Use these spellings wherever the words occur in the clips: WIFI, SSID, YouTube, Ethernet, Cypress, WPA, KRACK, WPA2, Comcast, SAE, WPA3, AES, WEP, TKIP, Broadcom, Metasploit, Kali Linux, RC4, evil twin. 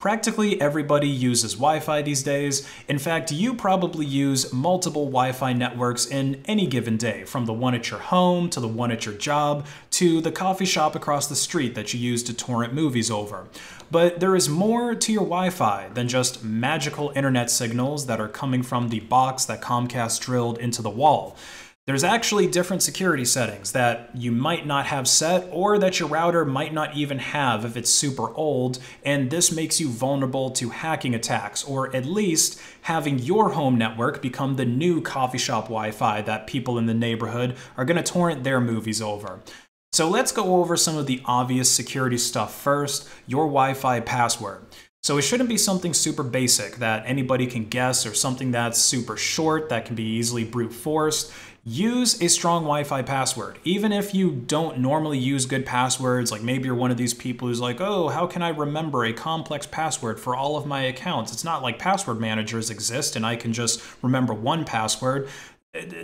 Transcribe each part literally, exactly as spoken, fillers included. Practically everybody uses Wi-Fi these days. In fact, you probably use multiple Wi-Fi networks in any given day, from the one at your home, to the one at your job, to the coffee shop across the street that you use to torrent movies over. But there is more to your Wi-Fi than just magical internet signals that are coming from the box that Comcast drilled into the wall. There's actually different security settings that you might not have set, or that your router might not even have if it's super old, and this makes you vulnerable to hacking attacks, or at least having your home network become the new coffee shop Wi-Fi that people in the neighborhood are going to torrent their movies over. So let's go over some of the obvious security stuff first, your Wi-Fi password. So it shouldn't be something super basic that anybody can guess, or something that's super short that can be easily brute forced. Use a strong Wi-Fi password. Even if you don't normally use good passwords, like maybe you're one of these people who's like, oh, how can I remember a complex password for all of my accounts? It's not like password managers exist and I can just remember one password.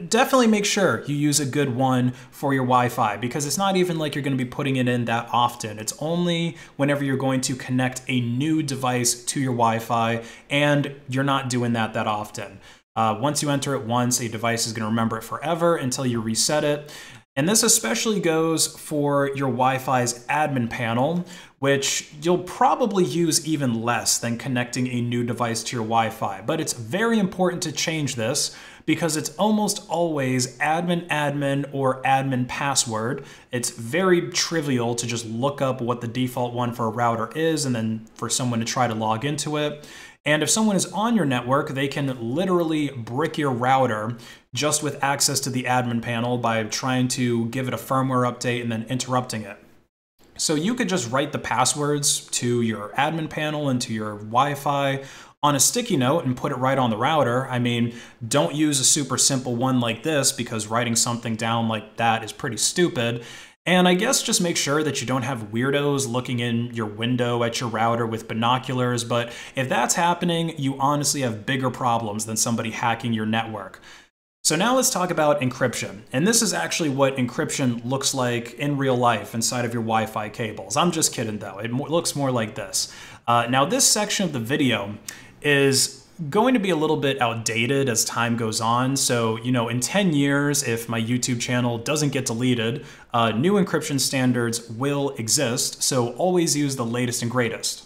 Definitely make sure you use a good one for your Wi-Fi, because it's not even like you're going to be putting it in that often. It's only whenever you're going to connect a new device to your Wi-Fi, and you're not doing that that often. Uh, once you enter it once, a device is going to remember it forever until you reset it. And this especially goes for your Wi-Fi's admin panel, which you'll probably use even less than connecting a new device to your Wi-Fi. But it's very important to change this, because it's almost always admin admin or admin password. It's very trivial to just look up what the default one for a router is and then for someone to try to log into it. And if someone is on your network, they can literally brick your router just with access to the admin panel by trying to give it a firmware update and then interrupting it. So you could just write the passwords to your admin panel and to your Wi-Fi on a sticky note and put it right on the router. I mean, don't use a super simple one like this, because writing something down like that is pretty stupid. And I guess just make sure that you don't have weirdos looking in your window at your router with binoculars, but if that's happening, you honestly have bigger problems than somebody hacking your network. So now let's talk about encryption. And this is actually what encryption looks like in real life inside of your Wi-Fi cables. I'm just kidding though, it looks more like this. Uh, now this section of the video is going to be a little bit outdated as time goes on. So, you know, in ten years, if my YouTube channel doesn't get deleted, uh, new encryption standards will exist. So always use the latest and greatest.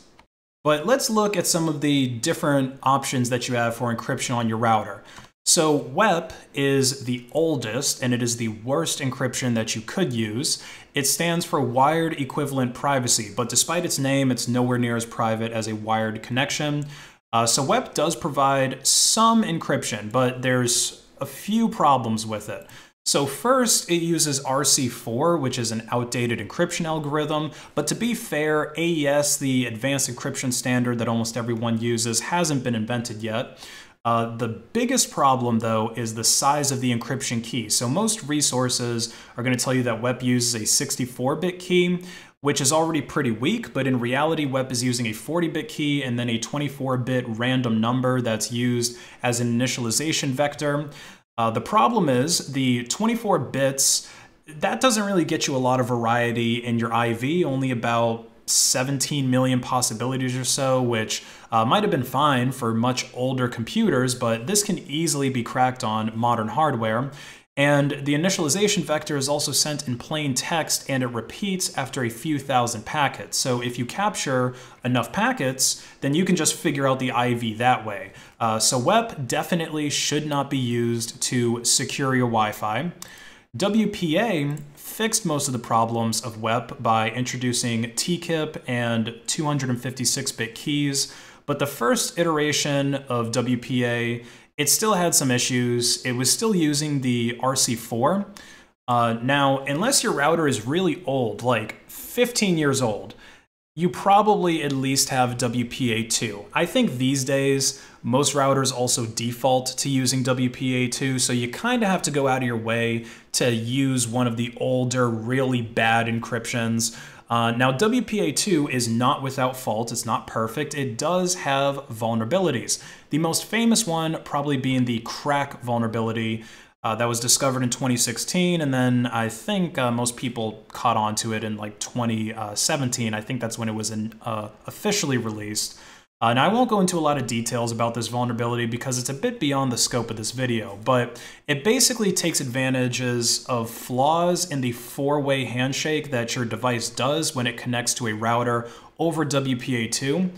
But let's look at some of the different options that you have for encryption on your router. So W E P is the oldest, and it is the worst encryption that you could use. It stands for Wired Equivalent Privacy, but despite its name, it's nowhere near as private as a wired connection. Uh, so W E P does provide some encryption, but there's a few problems with it. So first, it uses R C four, which is an outdated encryption algorithm. But to be fair, A E S, the advanced encryption standard that almost everyone uses, hasn't been invented yet. Uh, the biggest problem, though, is the size of the encryption key. So most resources are going to tell you that W E P uses a sixty-four bit key, which is already pretty weak, but in reality, W E P is using a forty bit key and then a twenty-four bit random number that's used as an initialization vector. Uh, the problem is the twenty-four bits, that doesn't really get you a lot of variety in your I V, only about seventeen million possibilities or so, which uh, might have been fine for much older computers, but this can easily be cracked on modern hardware. And the initialization vector is also sent in plain text, and it repeats after a few thousand packets. So if you capture enough packets, then you can just figure out the I V that way. Uh, so W E P definitely should not be used to secure your Wi-Fi. W P A fixed most of the problems of W E P by introducing T K I P and two hundred fifty-six bit keys. But the first iteration of W P A, it still had some issues. It was still using the R C four. Uh, now, unless your router is really old, like fifteen years old, you probably at least have W P A two. I think these days, most routers also default to using W P A two, so you kind of have to go out of your way to use one of the older, really bad encryptions. Uh, now, W P A two is not without fault. It's not perfect. It does have vulnerabilities. The most famous one probably being the KRACK vulnerability uh, that was discovered in twenty sixteen. And then I think uh, most people caught on to it in like twenty seventeen. I think that's when it was in, uh, officially released. Uh, now I won't go into a lot of details about this vulnerability because it's a bit beyond the scope of this video, but it basically takes advantages of flaws in the four-way handshake that your device does when it connects to a router over W P A two.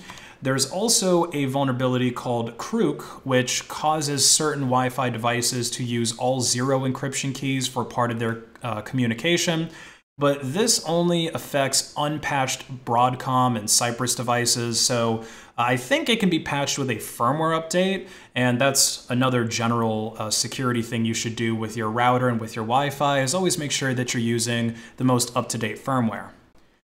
There's also a vulnerability called KRACK, which causes certain Wi-Fi devices to use all zero encryption keys for part of their uh, communication. But this only affects unpatched Broadcom and Cypress devices, so I think it can be patched with a firmware update, and that's another general uh, security thing you should do with your router and with your Wi-Fi, is always make sure that you're using the most up-to-date firmware.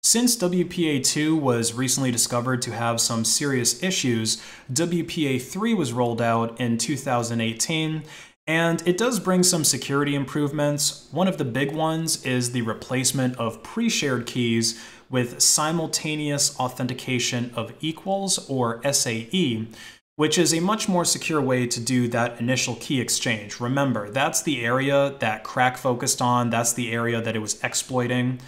Since W P A two was recently discovered to have some serious issues, W P A three was rolled out in two thousand eighteen, and it does bring some security improvements. One of the big ones is the replacement of pre-shared keys with simultaneous authentication of equals, or S A E, which is a much more secure way to do that initial key exchange. Remember, that's the area that KRACK focused on. That's the area that it was exploiting.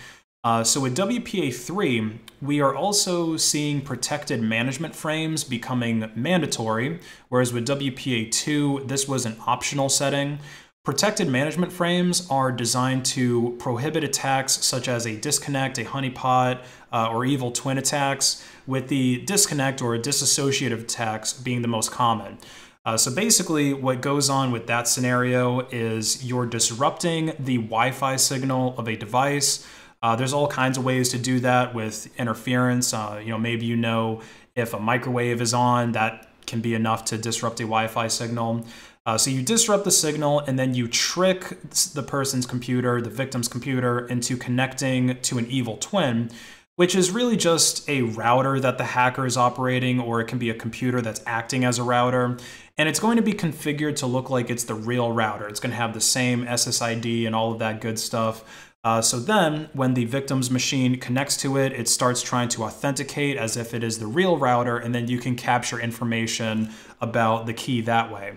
Uh, so with W P A three, we are also seeing protected management frames becoming mandatory, whereas with W P A two, this was an optional setting. Protected management frames are designed to prohibit attacks such as a disconnect, a honeypot, uh, or evil twin attacks, with the disconnect or dissociative attacks being the most common. Uh, so basically what goes on with that scenario is you're disrupting the Wi-Fi signal of a device. Uh, there's all kinds of ways to do that with interference. Uh, you know, maybe you know if a microwave is on, that can be enough to disrupt a Wi-Fi signal. Uh, so you disrupt the signal and then you trick the person's computer, the victim's computer, into connecting to an evil twin, which is really just a router that the hacker is operating, or it can be a computer that's acting as a router. And it's going to be configured to look like it's the real router. It's going to have the same S S I D and all of that good stuff. Uh, so then when the victim's machine connects to it, it starts trying to authenticate as if it is the real router, and then you can capture information about the key that way.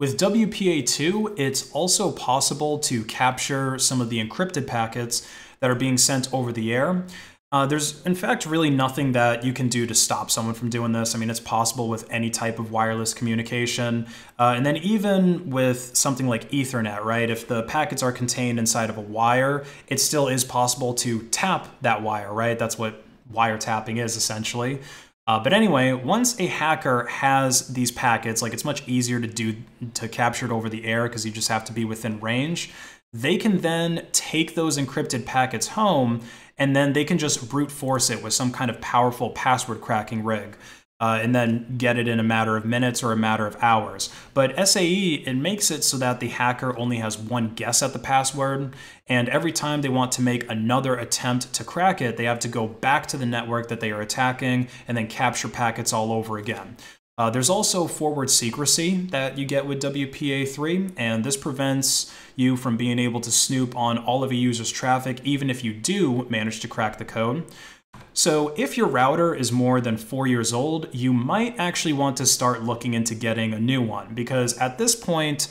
With W P A two, it's also possible to capture some of the encrypted packets that are being sent over the air. Uh, there's, in fact, really nothing that you can do to stop someone from doing this. I mean, it's possible with any type of wireless communication. Uh, and then even with something like Ethernet, right? If the packets are contained inside of a wire, it still is possible to tap that wire, right? That's what wiretapping is, essentially. Uh, but anyway, once a hacker has these packets, like, it's much easier to do to capture it over the air because you just have to be within range. They can then take those encrypted packets home, and then they can just brute force it with some kind of powerful password cracking rig, uh, and then get it in a matter of minutes or a matter of hours. But S A E, it makes it so that the hacker only has one guess at the password, and every time they want to make another attempt to crack it, they have to go back to the network that they are attacking and then capture packets all over again. Uh, there's also forward secrecy that you get with W P A three, and this prevents you from being able to snoop on all of a user's traffic, even if you do manage to crack the code. So if your router is more than four years old, you might actually want to start looking into getting a new one, because at this point,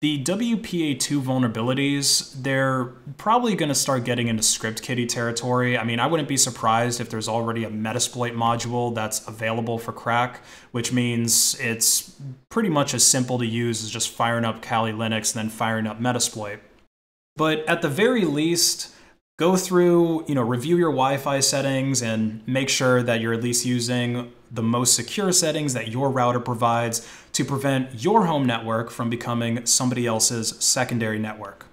the W P A two vulnerabilities, they're probably going to start getting into script kiddie territory. I mean, I wouldn't be surprised if there's already a Metasploit module that's available for KRACK, which means it's pretty much as simple to use as just firing up Kali Linux and then firing up Metasploit. But at the very least, go through, you know, review your Wi-Fi settings and make sure that you're at least using the most secure settings that your router provides to prevent your home network from becoming somebody else's secondary network.